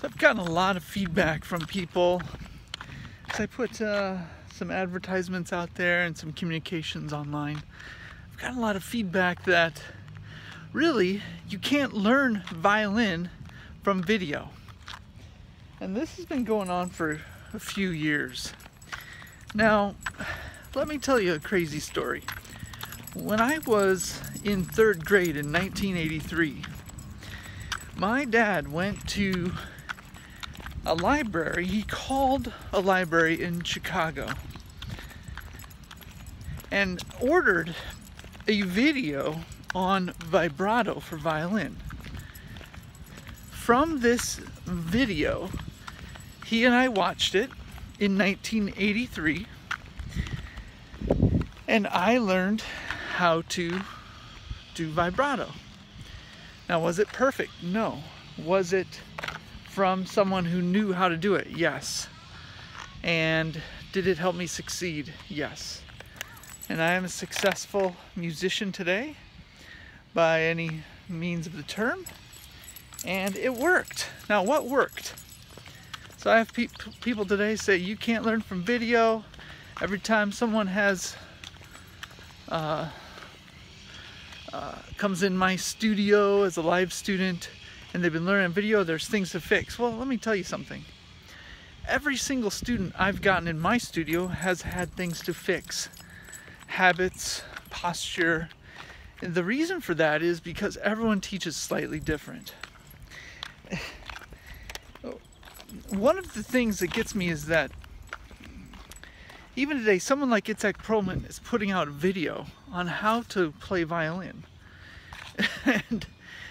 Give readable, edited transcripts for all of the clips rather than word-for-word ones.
So I've gotten a lot of feedback from people. So I put some advertisements out there and some communications online. I've gotten a lot of feedback that really you can't learn violin from video. And this has been going on for a few years. Now, let me tell you a crazy story. When I was in third grade in 1983, my dad went to a library. He called a library in Chicago and ordered a video on vibrato for violin. From this video, he and I watched it in 1983, and I learned how to do vibrato. Now, was it perfect? No. Was it from someone who knew how to do it? Yes. And did it help me succeed? Yes. And I am a successful musician today by any means of the term, and it worked. Now, what worked? So I have people today say you can't learn from video. Every time someone has comes in my studio as a live student and they've been learning video, there's things to fix. Well, let me tell you something. Every single student I've gotten in my studio has had things to fix. Habits, posture. And the reason for that is because everyone teaches slightly different. One of the things that gets me is that even today, someone like Itzhak Perlman is putting out a video on how to play violin. And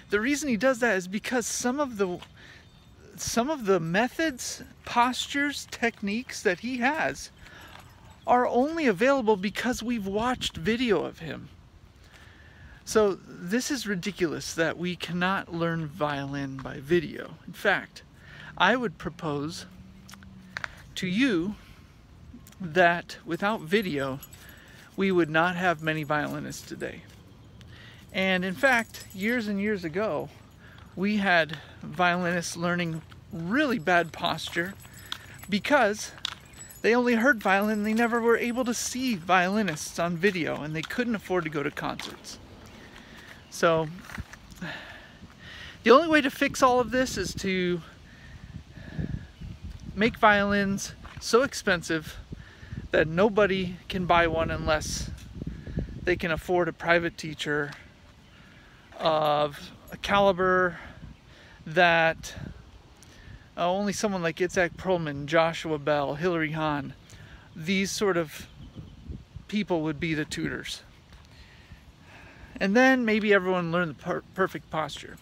the reason he does that is because some of the methods, postures, techniques that he has are only available because we've watched video of him. So this is ridiculous that we cannot learn violin by video. In fact, I would propose to you that without video, we would not have many violinists today. And in fact, years and years ago, we had violinists learning really bad posture because they only heard violin. They never were able to see violinists on video, and they couldn't afford to go to concerts. So the only way to fix all of this is to make violins so expensive that nobody can buy one unless they can afford a private teacher of a caliber that only someone like Itzhak Perlman, Joshua Bell, Hillary Hahn, these sort of people would be the tutors. And then maybe everyone learned the perfect posture.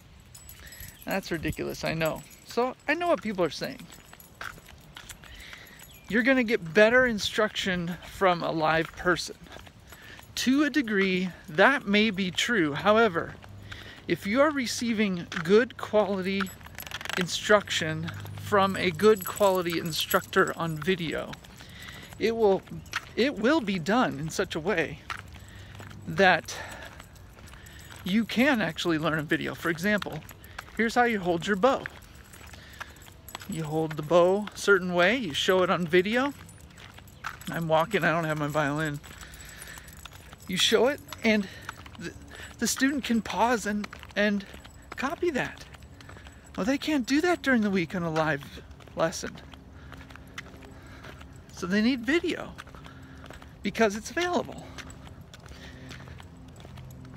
That's ridiculous, I know. So I know what people are saying. You're going to get better instruction from a live person. To a degree, that may be true. However, if you are receiving good quality instruction from a good quality instructor on video, it will be done in such a way that you can actually learn a video. For example, here's how you hold your bow. You hold the bow a certain way, you show it on video. I'm walking, I don't have my violin. You show it, and the student can pause and copy that. Well, they can't do that during the week on a live lesson. So they need video because it's available.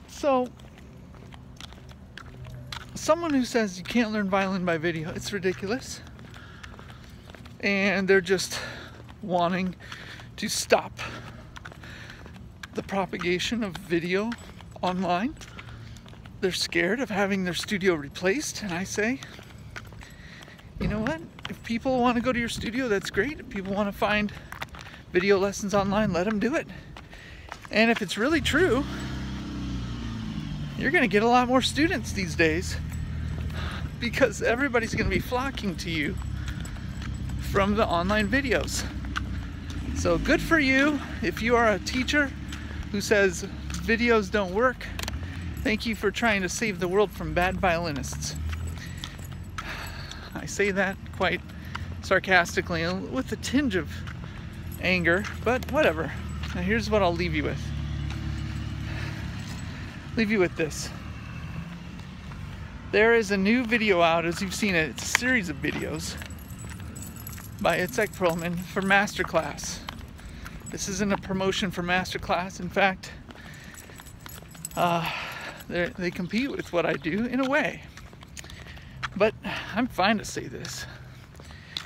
So someone who says you can't learn violin by video, it's ridiculous. And they're just wanting to stop the propagation of video online. They're scared of having their studio replaced, and I say, you know what? If people want to go to your studio, that's great. If people want to find video lessons online, let them do it. And if it's really true, you're going to get a lot more students these days because everybody's going to be flocking to you from the online videos. So good for you if you are a teacher who says videos don't work. Thank you for trying to save the world from bad violinists. I say that quite sarcastically and with a tinge of anger, but whatever. Now here's what I'll leave you with. Leave you with this. There is a new video out, as you've seen it, it's a series of videos by Itzhak Perlman for MasterClass. This isn't a promotion for MasterClass. In fact, they compete with what I do in a way. But I'm fine to say this.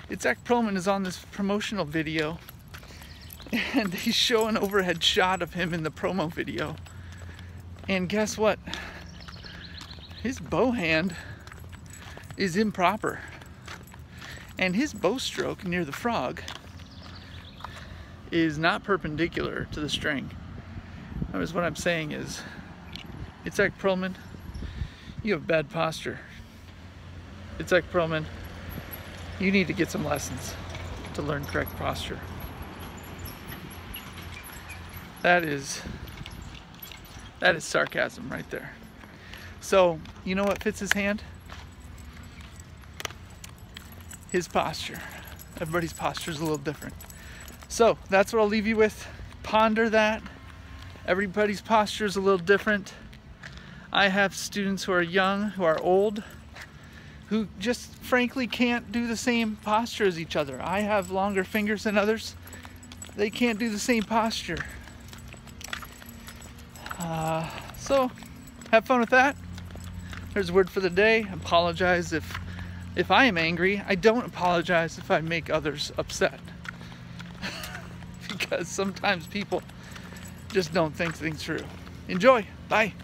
Itzhak Perlman is on this promotional video, and they show an overhead shot of him in the promo video. And guess what? His bow hand is improper. And his bow stroke near the frog is not perpendicular to the string. That is what I'm saying is, Itzhak Perlman, you have bad posture. Itzhak Perlman, you need to get some lessons to learn correct posture. That is sarcasm right there. So, you know what fits his hand? His posture. Everybody's posture is a little different. So, that's what I'll leave you with. Ponder that. Everybody's posture is a little different. I have students who are young, who are old, who just frankly can't do the same posture as each other. I have longer fingers than others. They can't do the same posture. So, have fun with that. There's a word for the day. Apologize if I am angry. I don't apologize if I make others upset. Because sometimes people just don't think things through. Enjoy. Bye.